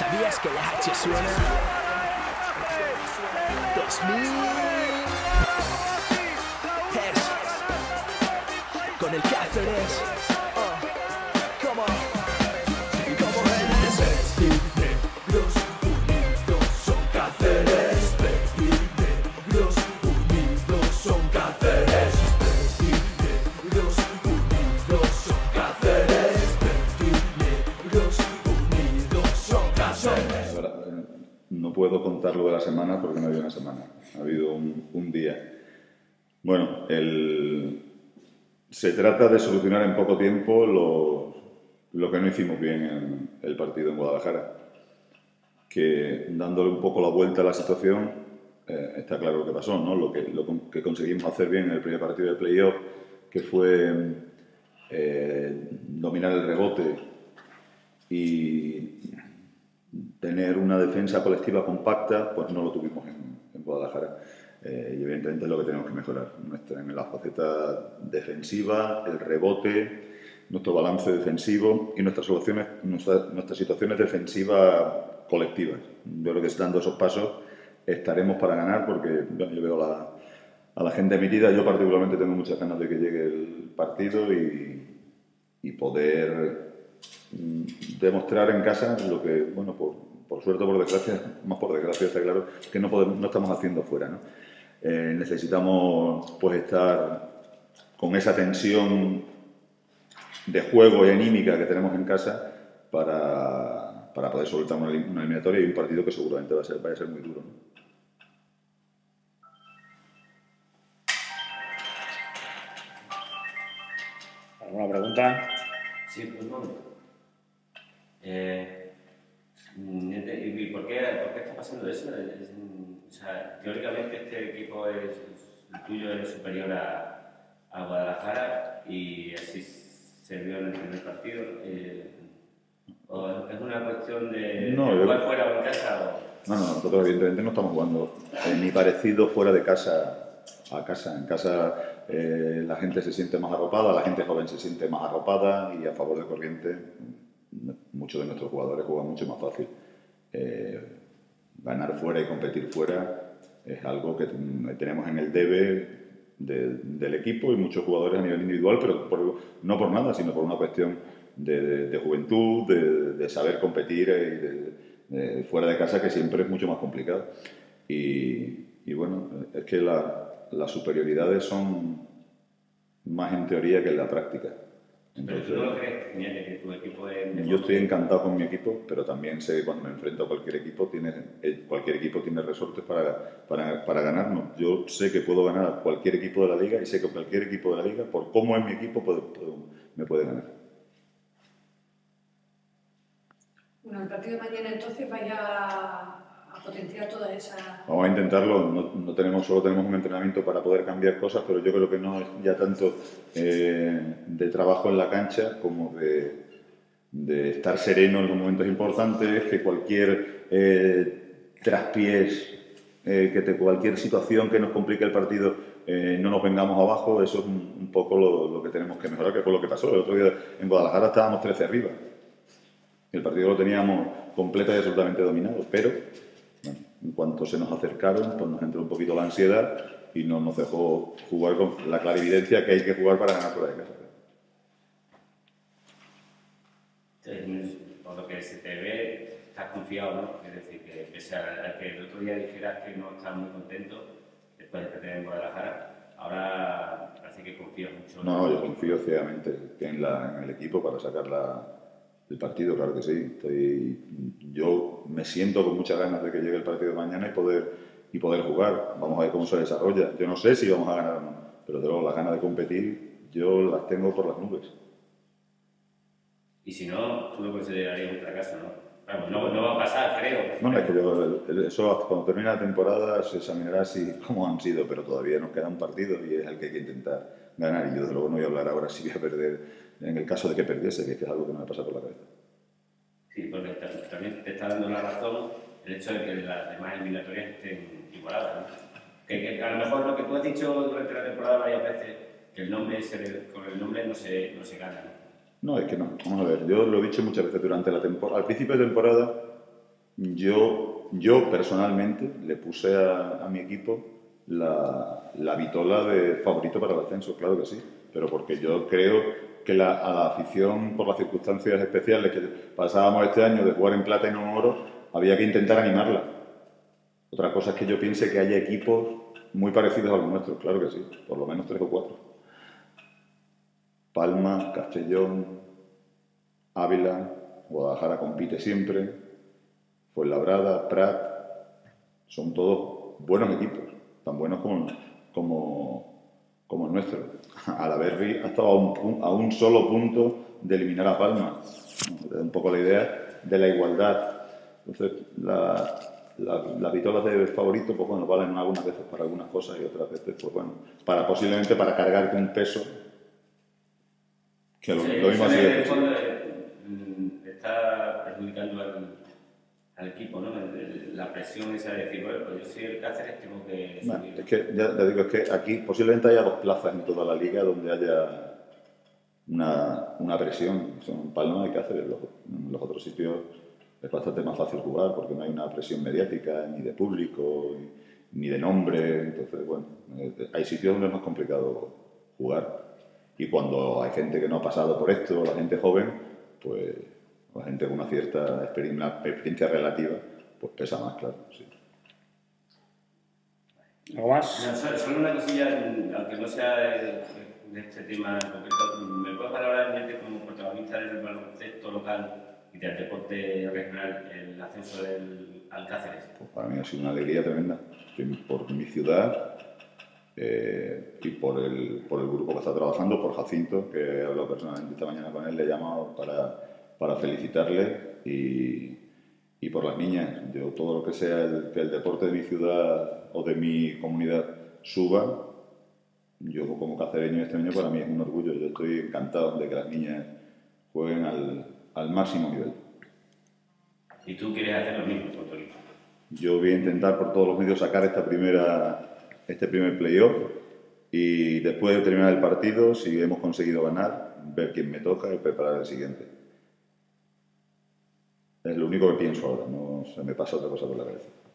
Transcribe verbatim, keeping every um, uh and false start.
¿Sabías que la H suena? dos mil hercios. Con el Cáceres. Oh, come on. No puedo contar lo de la semana porque no ha habido una semana, ha habido un, un día. Bueno, el... se trata de solucionar en poco tiempo lo, lo que no hicimos bien en el partido en Guadalajara. Que dándole un poco la vuelta a la situación, eh, está claro lo que pasó, ¿no? Lo que, lo que conseguimos hacer bien en el primer partido de playoff, que fue eh, dominar el rebote y tener una defensa colectiva compacta, pues no lo tuvimos en, en Guadalajara. Eh, y evidentemente es lo que tenemos que mejorar. Nuestra, en la faceta defensiva, el rebote, nuestro balance defensivo y nuestras soluciones, nuestras, nuestras situaciones defensivas colectivas. Yo creo que dando esos pasos estaremos para ganar, porque bueno, yo veo la, a la gente emitida. Yo particularmente tengo muchas ganas de que llegue el partido y, y poder demostrar en casa lo que, bueno, por, por suerte o por desgracia, más por desgracia está claro, que no, podemos, no estamos haciendo fuera, ¿no? Eh, necesitamos pues estar con esa tensión de juego y anímica que tenemos en casa para, para poder soltar una, una eliminatoria y un partido que seguramente va a ser, va a ser muy duro, ¿no? ¿Alguna pregunta? Sí, pues no. Eh, ¿Y por qué, por qué está pasando eso? Es, o sea, teóricamente este equipo es, el tuyo es superior a, a Guadalajara y así se vio en el primer partido. Eh, ¿o es una cuestión de, no, de jugar yo... fuera o en casa? O... No, no, nosotros evidentemente no estamos jugando eh, ni parecido fuera de casa a casa. En casa eh, la gente se siente más arropada, la gente joven se siente más arropada y a favor de corriente muchos de nuestros jugadores juegan mucho más fácil. Eh, ganar fuera y competir fuera es algo que tenemos en el debe de, del equipo y muchos jugadores a nivel individual, pero por, no por nada, sino por una cuestión de, de, de juventud, de, de saber competir eh, y de, de, fuera de casa, que siempre es mucho más complicado. Y, y bueno, es que la las superioridades son más en teoría que en la práctica. Entonces, pero tú no lo crees, que tu equipo es... Yo estoy encantado con mi equipo, pero también sé que cuando me enfrento a cualquier equipo, tiene, cualquier equipo tiene resortes para, para, para ganarnos. Yo sé que puedo ganar a cualquier equipo de la liga y sé que cualquier equipo de la liga, por cómo es mi equipo, puede, puede, me puede ganar. Bueno, el partido de mañana entonces vaya a... a potenciar toda esa... Vamos a intentarlo, no, no tenemos, solo tenemos un entrenamiento para poder cambiar cosas, pero yo creo que no es ya tanto eh, de trabajo en la cancha como de, de estar sereno en los momentos importantes, que cualquier eh, traspiés, eh, que te, cualquier situación que nos complique el partido, eh, no nos vengamos abajo. Eso es un, un poco lo, lo que tenemos que mejorar, que fue lo que pasó. El otro día en Guadalajara estábamos trece arriba, el partido lo teníamos completa y absolutamente dominado, pero... Bueno, en cuanto se nos acercaron, pues nos entró un poquito la ansiedad y no nos dejó jugar con la clarividencia que hay que jugar para ganar fuera de casa. Entonces, por lo que se te ve, estás confiado, ¿no? Es decir, que pese a que el otro día dijeras que no estás muy contento después de perder en Guadalajara, ahora parece que confías mucho. No, no, yo confío ciegamente en, la, en el equipo para sacar la... El partido, claro que sí. Estoy, yo me siento con muchas ganas de que llegue el partido de mañana y poder, y poder jugar. Vamos a ver cómo se desarrolla. Yo no sé si vamos a ganar o no, pero de luego las ganas de competir yo las tengo por las nubes. Y si no, tú lo considerarías un fracaso, ¿no? Vamos, no, no va a pasar, creo. No, no, es que yo, eso cuando termine la temporada se examinará si, cómo han sido, pero todavía nos queda un partido y es el que hay que intentar ganar. Y yo de luego no voy a hablar ahora si voy a perder... en el caso de que perdiese, que es algo que no me pasa por la cabeza. Sí, porque también te está dando la razón el hecho de que las demás eliminatorias estén igualadas, ¿no? Que, que a lo mejor lo que tú has dicho durante la temporada varias veces, que el nombre se, con el nombre no se, no se gana, ¿no? No, es que no. Vamos a ver, yo lo he dicho muchas veces durante la temporada. Al principio de temporada Yo, yo personalmente le puse a, a mi equipo la, la vitola de favorito para el ascenso, claro que sí, pero porque yo creo que la, a la afición, por las circunstancias especiales que pasábamos este año de jugar en plata y no en oro, había que intentar animarla. Otra cosa es que yo piense que haya equipos muy parecidos a los nuestros, claro que sí, por lo menos tres o cuatro. Palma, Castellón, Ávila, Guadalajara compite siempre, Fuenlabrada, Prat, son todos buenos equipos, tan buenos como, como, como el nuestro. A la Berri ha estado a un, a un solo punto de eliminar a Palma, un poco la idea de la igualdad. Entonces, la... Las vitolas de favorito, pues bueno, valen algunas veces para algunas cosas y otras veces, pues bueno, para posiblemente para cargarte un peso. Que lo, sí, lo mismo así de de, está perjudicando al, al equipo, ¿no? La presión esa de decir, bueno, pues yo soy el Cáceres, tengo que subir. Bueno, es que ya te digo, es que aquí posiblemente haya dos plazas en toda la liga donde haya una, una presión, son Palma y Cáceres, los, los otros sitios. Es bastante más fácil jugar porque no hay una presión mediática, ni de público, ni de nombre. Entonces, bueno, hay sitios donde es más complicado jugar. Y cuando hay gente que no ha pasado por esto, la gente joven, pues la gente con una cierta experiencia, experiencia relativa, pues pesa más, claro. Sí. ¿Algo más? No, solo una cosilla, aunque no sea de, de este tema en concreto, ¿me puedes valorar en este como protagonista del baloncesto local y del deporte regional, el ascenso del Cáceres? Pues para mí ha sido una alegría tremenda. Por mi ciudad eh, y por el, por el grupo que está trabajando, por Jacinto, que he hablado personalmente esta mañana con él, le he llamado para, para felicitarle y, y por las niñas. Yo todo lo que sea el, que el deporte de mi ciudad o de mi comunidad suba, yo como cacereño este año para mí es un orgullo. Yo estoy encantado de que las niñas jueguen al al máximo nivel. ¿Y tú quieres hacer lo mismo con tu equipo? Yo voy a intentar por todos los medios sacar esta primera, este primer playoff y después de terminar el partido, si hemos conseguido ganar, ver quién me toca y preparar el siguiente. Es lo único que pienso ahora, no se me pasa otra cosa por la cabeza.